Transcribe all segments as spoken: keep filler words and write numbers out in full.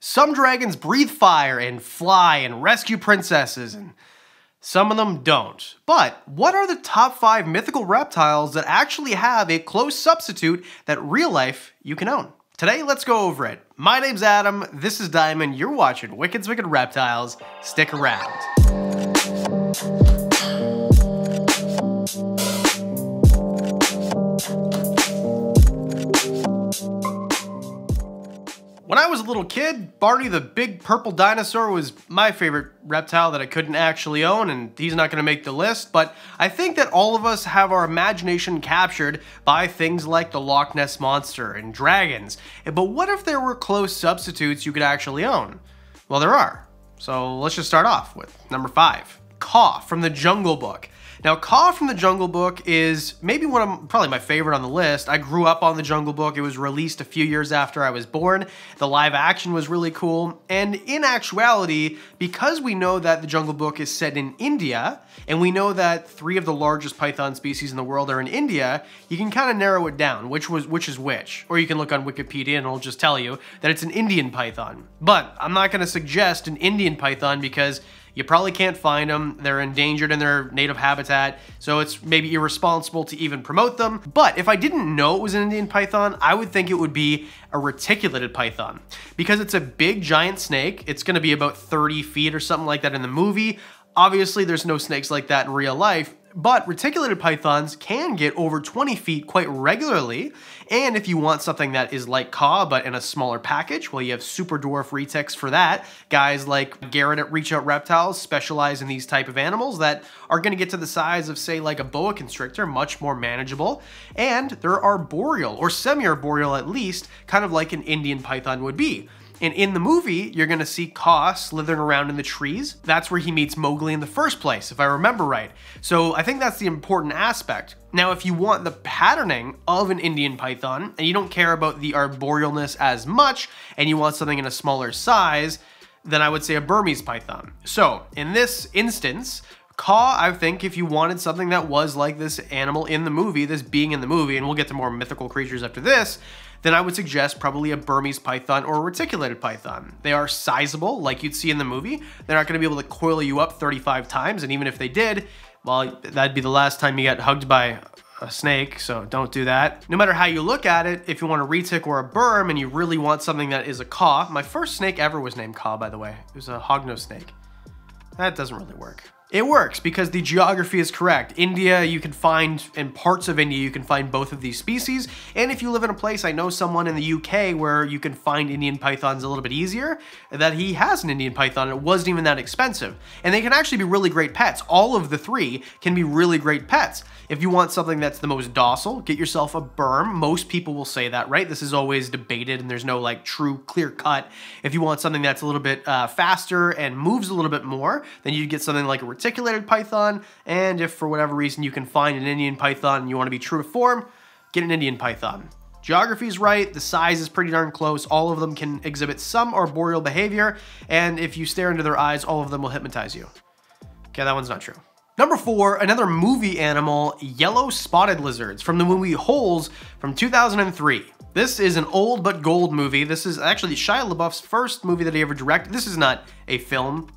Some dragons breathe fire and fly and rescue princesses, and some of them don't. But what are the top five mythical reptiles that actually have a close substitute that real life you can own? Today, let's go over it. My name's Adam, this is Diamond, you're watching Wickens Wicked Reptiles. Stick around. When I was a little kid, Barney the big purple dinosaur was my favorite reptile that I couldn't actually own, and he's not gonna make the list, but I think that all of us have our imagination captured by things like the Loch Ness Monster and dragons. But what if there were close substitutes you could actually own? Well, there are. So let's just start off with number five, Kaa from the Jungle Book. Now, Kaa from the Jungle Book is maybe one of, probably my favorite on the list. I grew up on the Jungle Book. It was released a few years after I was born. The live action was really cool. And in actuality, because we know that the Jungle Book is set in India, and we know that three of the largest python species in the world are in India, you can kind of narrow it down, which was which is which. Or you can look on Wikipedia and it'll just tell you that it's an Indian python. But I'm not gonna suggest an Indian python because you probably can't find them, they're endangered in their native habitat, so it's maybe irresponsible to even promote them. But if I didn't know it was an Indian python, I would think it would be a reticulated python. Because it's a big giant snake, it's gonna be about thirty feet or something like that in the movie. Obviously there's no snakes like that in real life, but reticulated pythons can get over twenty feet quite regularly. And if you want something that is like Kaa, but in a smaller package, well, you have super dwarf retics for that. Guys like Garrett at Reach Out Reptiles specialize in these type of animals that are gonna get to the size of, say, like a boa constrictor, much more manageable. And they're arboreal, or semi-arboreal at least, kind of like an Indian python would be. And in the movie, you're gonna see Kaa slithering around in the trees. That's where he meets Mowgli in the first place, if I remember right. So I think that's the important aspect. Now, if you want the patterning of an Indian python, and you don't care about the arborealness as much, and you want something in a smaller size, then I would say a Burmese python. So in this instance, Kaa, I think, if you wanted something that was like this animal in the movie, this being in the movie, and we'll get to more mythical creatures after this, then I would suggest probably a Burmese python or a reticulated python. They are sizable, like you'd see in the movie. They're not gonna be able to coil you up thirty-five times, and even if they did, well, that'd be the last time you got hugged by a snake, so don't do that. No matter how you look at it, if you want a retic or a berm and you really want something that is a Kaa, my first snake ever was named Kaa, by the way. It was a hognose snake. That doesn't really work. It works because the geography is correct. India, you can find, in parts of India, you can find both of these species. And if you live in a place, I know someone in the U K where you can find Indian pythons a little bit easier, that he has an Indian python, and it wasn't even that expensive. And they can actually be really great pets. All of the three can be really great pets. If you want something that's the most docile, get yourself a berm. Most people will say that, right? This is always debated and there's no like true clear cut. If you want something that's a little bit uh, faster and moves a little bit more, then you'd get something like a reticulated python. And if for whatever reason you can find an Indian python and you want to be true to form, get an Indian python. Geography's right, the size is pretty darn close, all of them can exhibit some arboreal behavior, and if you stare into their eyes, all of them will hypnotize you. Okay, that one's not true. Number four, another movie animal, yellow spotted lizards from the movie Holes from two thousand three. This is an old but gold movie. This is actually Shia LaBeouf's first movie that he ever directed. This is not a film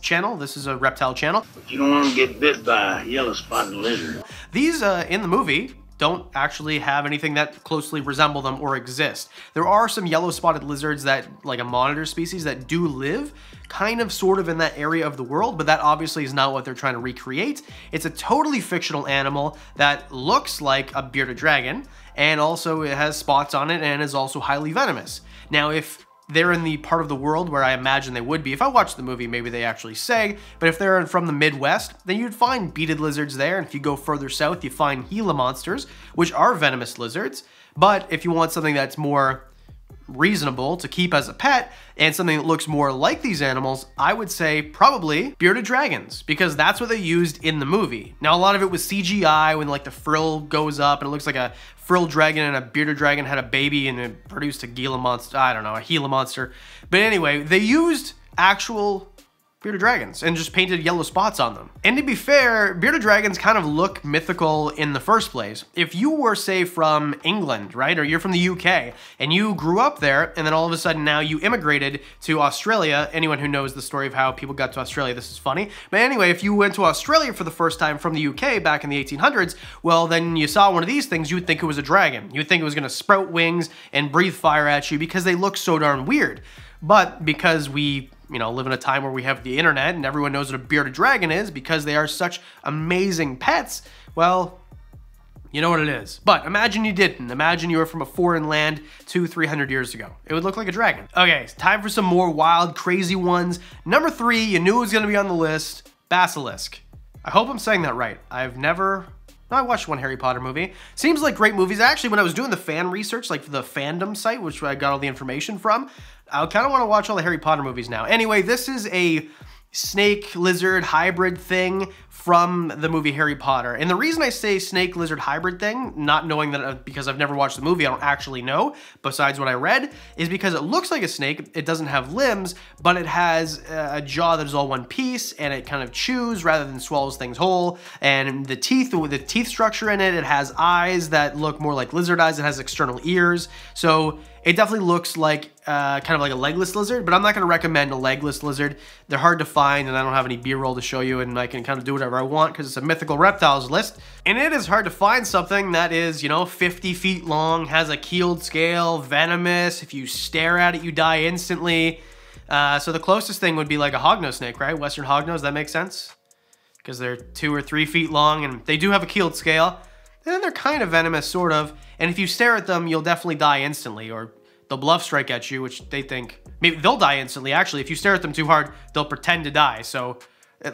channel, this is a reptile channel. You don't want to get bit by a yellow spotted lizard. These uh, in the movie don't actually have anything that closely resemble them or exist. There are some yellow spotted lizards that, like a monitor species, that do live kind of sort of in that area of the world, but that obviously is not what they're trying to recreate. It's a totally fictional animal that looks like a bearded dragon, and also it has spots on it and is also highly venomous. Now, if they're in the part of the world where I imagine they would be. If I watch the movie, maybe they actually say, but if they're from the Midwest, then you'd find beaded lizards there. And if you go further south, you find Gila monsters, which are venomous lizards. But if you want something that's more reasonable to keep as a pet and something that looks more like these animals, I would say probably bearded dragons, because that's what they used in the movie. Now, a lot of it was C G I when like the frill goes up and it looks like a frilled dragon and a bearded dragon had a baby and it produced a Gila monster, I don't know, a Gila monster. But anyway, they used actual bearded dragons and just painted yellow spots on them. And to be fair, bearded dragons kind of look mythical in the first place. If you were, say, from England, right, or you're from the U K, and you grew up there, and then all of a sudden now you immigrated to Australia, anyone who knows the story of how people got to Australia, this is funny. But anyway, if you went to Australia for the first time from the U K back in the eighteen hundreds, well, then you saw one of these things, you would think it was a dragon. You would think it was gonna sprout wings and breathe fire at you because they look so darn weird. But because we, you know, live in a time where we have the internet and everyone knows what a bearded dragon is because they are such amazing pets, well, you know what it is. But imagine you didn't. Imagine you were from a foreign land two, three hundred years ago. It would look like a dragon. Okay, it's time for some more wild, crazy ones. Number three, you knew it was gonna be on the list, basilisk. I hope I'm saying that right. I've never, no, I watched one Harry Potter movie. Seems like great movies. Actually, when I was doing the fan research, like the fandom site, which I got all the information from, I kind of want to watch all the Harry Potter movies now. Anyway, this is a snake lizard hybrid thing from the movie Harry Potter. And the reason I say snake lizard hybrid thing, not knowing that because I've never watched the movie, I don't actually know, besides what I read, is because it looks like a snake. It doesn't have limbs, but it has a jaw that is all one piece and it kind of chews rather than swallows things whole. And the teeth, with the teeth structure in it, it has eyes that look more like lizard eyes. It has external ears. So it definitely looks like uh, kind of like a legless lizard, but I'm not going to recommend a legless lizard. They're hard to find, and I don't have any B-roll to show you, and I can kind of do whatever I want because it's a mythical reptiles list. And it is hard to find something that is, you know, fifty feet long, has a keeled scale, venomous. If you stare at it, you die instantly. Uh, so the closest thing would be like a hognose snake, right? Western hognose, that makes sense because they're two or three feet long, and they do have a keeled scale. Then they're kind of venomous, sort of. And if you stare at them, you'll definitely die instantly, or they'll bluff strike at you, which they think, maybe they'll die instantly. Actually, if you stare at them too hard, they'll pretend to die. So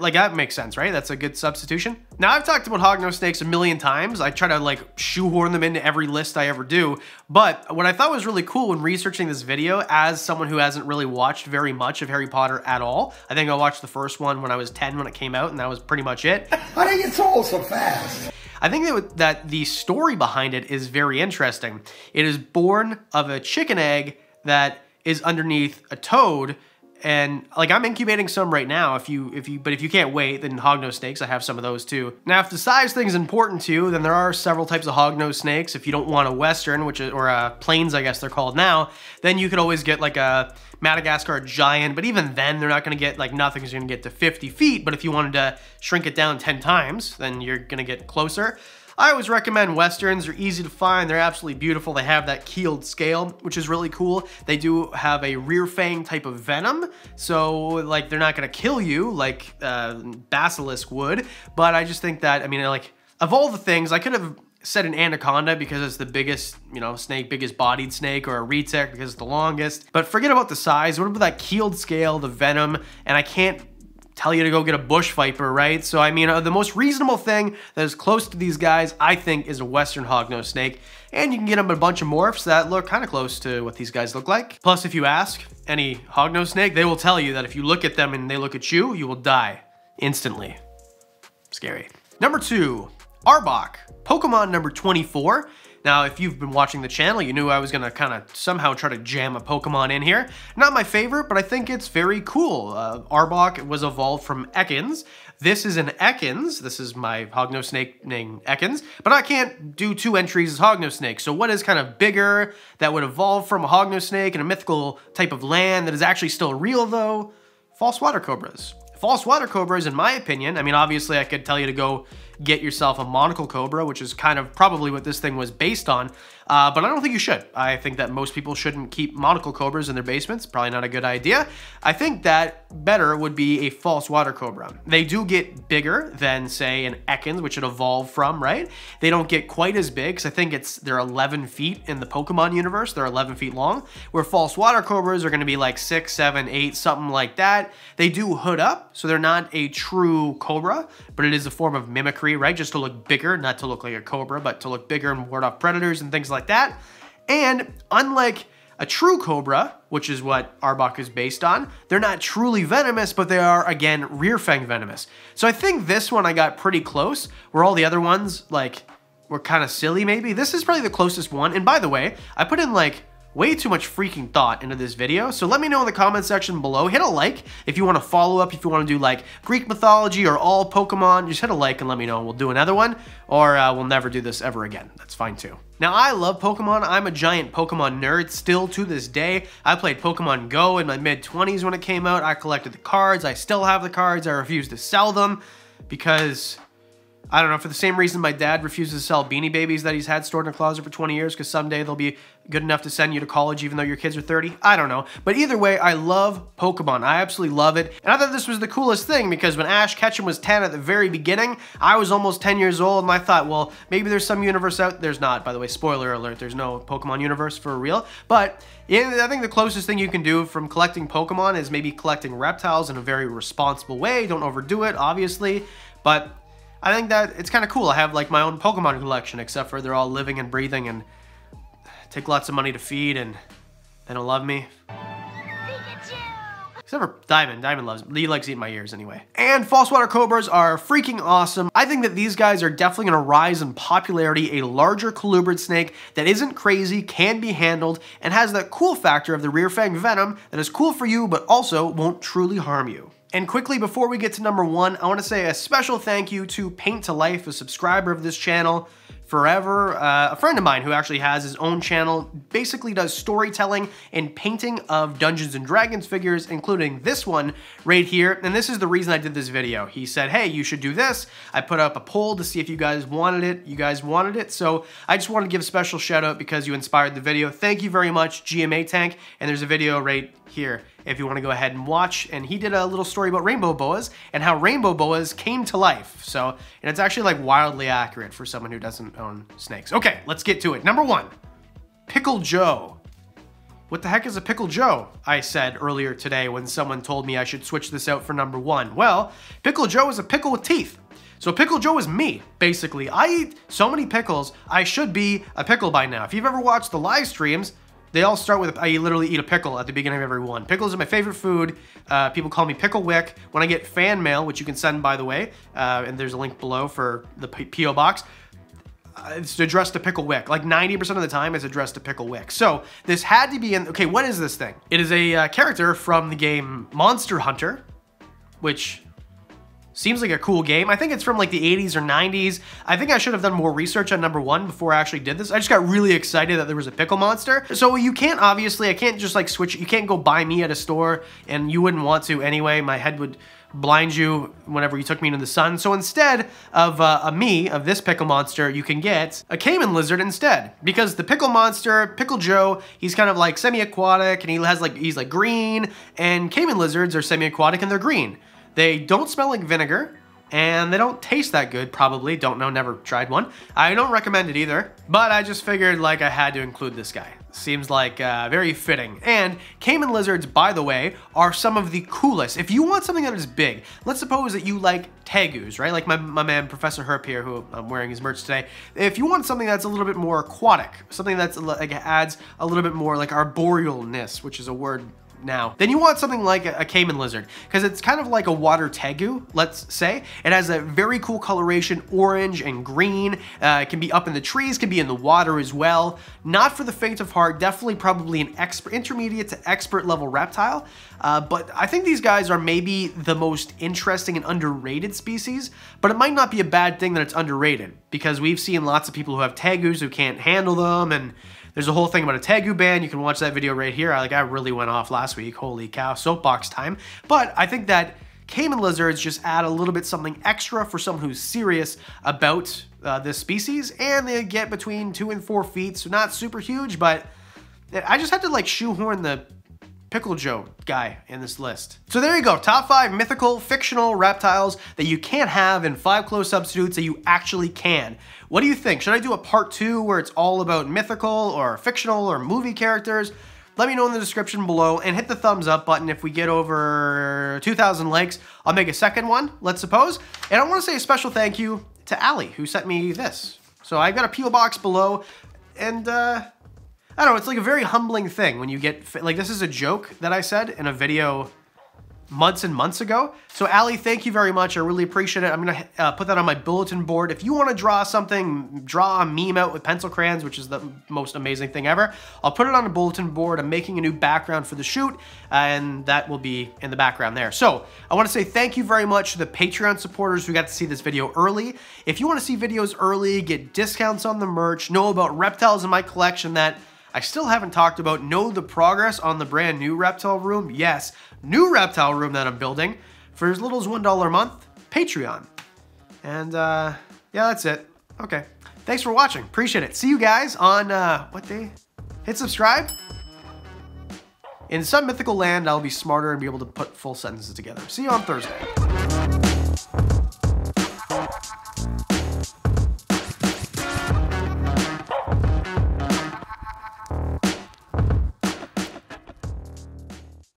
like that makes sense, right? That's a good substitution. Now I've talked about hognose snakes a million times. I try to like shoehorn them into every list I ever do. But what I thought was really cool when researching this video, as someone who hasn't really watched very much of Harry Potter at all, I think I watched the first one when I was ten when it came out, and that was pretty much it. How do you get told so fast? I think that the story behind it is very interesting. It is born of a chicken egg that is underneath a toad, and like I'm incubating some right now. If you, if you, but if you can't wait, then hognose snakes, I have some of those too. Now, if the size thing's important to you, then there are several types of hognose snakes. If you don't want a western, which is, or a plains, I guess they're called now, then you could always get like a Madagascar giant. But even then, they're not going to get like nothing's going to get to fifty feet. But if you wanted to shrink it down ten times, then you're going to get closer. I always recommend westerns. They're easy to find. They're absolutely beautiful. They have that keeled scale, which is really cool. They do have a rear fang type of venom. So like they're not gonna kill you like uh, basilisk would, but I just think that, I mean, like of all the things, I could have said an anaconda because it's the biggest, you know, snake, biggest bodied snake, or a retic because it's the longest, but forget about the size. What about that keeled scale, the venom? And I can't tell you to go get a bush viper, right? So I mean, uh, the most reasonable thing that is close to these guys, I think, is a western hognose snake. And you can get them a bunch of morphs that look kind of close to what these guys look like. Plus, if you ask any hognose snake, they will tell you that if you look at them and they look at you, you will die instantly. Scary. Number two, Arbok, Pokemon number twenty-four. Now, if you've been watching the channel, you knew I was gonna kind of somehow try to jam a Pokemon in here. Not my favorite, but I think it's very cool. Uh, Arbok was evolved from Ekans. This is an Ekans. This is my hognose snake named Ekans, but I can't do two entries as hognose snake. So what is kind of bigger that would evolve from a hognose snake in a mythical type of land that is actually still real though? False water cobras. False water cobras, in my opinion, I mean, obviously I could tell you to go get yourself a monocle cobra, which is kind of probably what this thing was based on, uh, but I don't think you should. I think that most people shouldn't keep monocle cobras in their basements. Probably not a good idea. I think that better would be a false water cobra. They do get bigger than, say, an Ekans, which it evolved from, right? They don't get quite as big, because I think it's they're eleven feet in the Pokemon universe. They're eleven feet long, where false water cobras are going to be like six, seven, eight, something like that. They do hood up, so they're not a true cobra, but it is a form of mimicry, right? Just to look bigger, not to look like a cobra, but to look bigger and ward off predators and things like that. And unlike a true cobra, which is what Arbok is based on, they're not truly venomous, but they are, again, rear fang venomous. So I think this one I got pretty close, where all the other ones, like, were kind of silly maybe. This is probably the closest one. And by the way, I put in like way too much freaking thought into this video. So let me know in the comment section below. Hit a like if you want to follow up, if you want to do like Greek mythology or all Pokemon. Just hit a like and let me know and we'll do another one, or uh, we'll never do this ever again. That's fine too. Now, I love Pokemon. I'm a giant Pokemon nerd still to this day. I played Pokemon Go in my mid twenties when it came out. I collected the cards. I still have the cards. I refuse to sell them because, I don't know, for the same reason my dad refuses to sell Beanie Babies that he's had stored in a closet for twenty years because someday they'll be good enough to send you to college even though your kids are thirty. I don't know. But either way, I love Pokemon. I absolutely love it. And I thought this was the coolest thing because when Ash Ketchum was ten at the very beginning, I was almost ten years old and I thought, well, maybe there's some universe out. There's not, by the way. Spoiler alert, there's no Pokemon universe for real. But yeah, I think the closest thing you can do from collecting Pokemon is maybe collecting reptiles in a very responsible way. Don't overdo it, obviously. But I think that it's kind of cool. I have like my own Pokemon collection, except for they're all living and breathing and take lots of money to feed and they don't love me. Except for Diamond. Diamond loves me. He likes eating my ears anyway. And false water cobras are freaking awesome. I think that these guys are definitely going to rise in popularity. A larger colubrid snake that isn't crazy, can be handled, and has that cool factor of the rear fang venom that is cool for you, but also won't truly harm you. And quickly, before we get to number one, I want to say a special thank you to Paint to Life, a subscriber of this channel forever, uh, a friend of mine who actually has his own channel, basically does storytelling and painting of Dungeons and Dragons figures, including this one right here. And this is the reason I did this video. He said, hey, you should do this. I put up a poll to see if you guys wanted it. You guys wanted it. So I just wanted to give a special shout out because you inspired the video. Thank you very much, G M A Tank. And there's a video right here if you want to go ahead and watch. And he did a little story about rainbow boas and how rainbow boas came to life. So, and it's actually like wildly accurate for someone who doesn't own snakes. Okay, let's get to it. Number one, Pickle Joe. What the heck is a Pickle Joe? I said earlier today when someone told me I should switch this out for number one. Well, Pickle Joe is a pickle with teeth. So Pickle Joe is me, basically. I eat so many pickles, I should be a pickle by now. If you've ever watched the live streams, they all start with, I literally eat a pickle at the beginning of every one. Pickles are my favorite food. Uh, people call me Pickle Wick. When I get fan mail, which you can send, by the way, uh, and there's a link below for the P O box, uh, it's addressed to Pickle Wick. Like ninety percent of the time, it's addressed to Pickle Wick. So this had to be in, okay, what is this thing? It is a uh, character from the game Monster Hunter, which seems like a cool game. I think it's from like the eighties or nineties. I think I should have done more research on number one before I actually did this. I just got really excited that there was a pickle monster. So you can't, obviously, I can't just like switch. You can't go buy me at a store, and you wouldn't want to anyway. My head would blind you whenever you took me into the sun. So instead of uh, a me, of this pickle monster, you can get a caiman lizard instead. Because the pickle monster, Pickle Joe, he's kind of like semi-aquatic, and he has like, he's like green, and caiman lizards are semi-aquatic and they're green. They don't smell like vinegar, and they don't taste that good, probably. Don't know, never tried one. I don't recommend it either, but I just figured like I had to include this guy. Seems like uh, very fitting. And caiman lizards, by the way, are some of the coolest. If you want something that is big, let's suppose that you like tegus, right? Like my, my man, Professor Herp here, who I'm wearing his merch today. If you want something that's a little bit more aquatic, something that's like adds a little bit more like arborealness, which is a word now, then you want something like a, a caiman lizard because it's kind of like a water tegu, let's say. It has a very cool coloration, orange and green. Uh, it can be up in the trees, can be in the water as well. Not for the faint of heart, definitely probably an expert, intermediate to expert level reptile. Uh, but I think these guys are maybe the most interesting and underrated species, but it might not be a bad thing that it's underrated because we've seen lots of people who have tegus who can't handle them, and there's a whole thing about a tegu ban. You can watch that video right here. I, like, I really went off last week. Holy cow, soapbox time. But I think that caiman lizards just add a little bit something extra for someone who's serious about uh, this species. And they get between two and four feet, so not super huge, but I just had to like shoehorn the Pickle Joe guy in this list. So there you go, top five mythical, fictional reptiles that you can't have and five close substitutes that you actually can. What do you think? Should I do a part two where it's all about mythical or fictional or movie characters? Let me know in the description below and hit the thumbs up button. If we get over two thousand likes, I'll make a second one, let's suppose. And I wanna say a special thank you to Allie who sent me this. So I've got a P O box below and uh, I don't know, it's like a very humbling thing when you get, like this is a joke that I said in a video months and months ago. So Allie, thank you very much. I really appreciate it. I'm gonna uh, put that on my bulletin board. If you wanna draw something, draw a meme out with pencil crayons, which is the most amazing thing ever. I'll put it on a bulletin board. I'm making a new background for the shoot, and that will be in the background there. So I wanna say thank you very much to the Patreon supporters who got to see this video early. If you wanna see videos early, get discounts on the merch, know about reptiles in my collection that I still haven't talked about, know the progress on the brand new reptile room. Yes, new reptile room that I'm building for as little as one dollar a month, Patreon. And uh, yeah, that's it. Okay, thanks for watching, appreciate it. See you guys on, uh, what day? Hit subscribe. In some mythical land, I'll be smarter and be able to put full sentences together. See you on Thursday.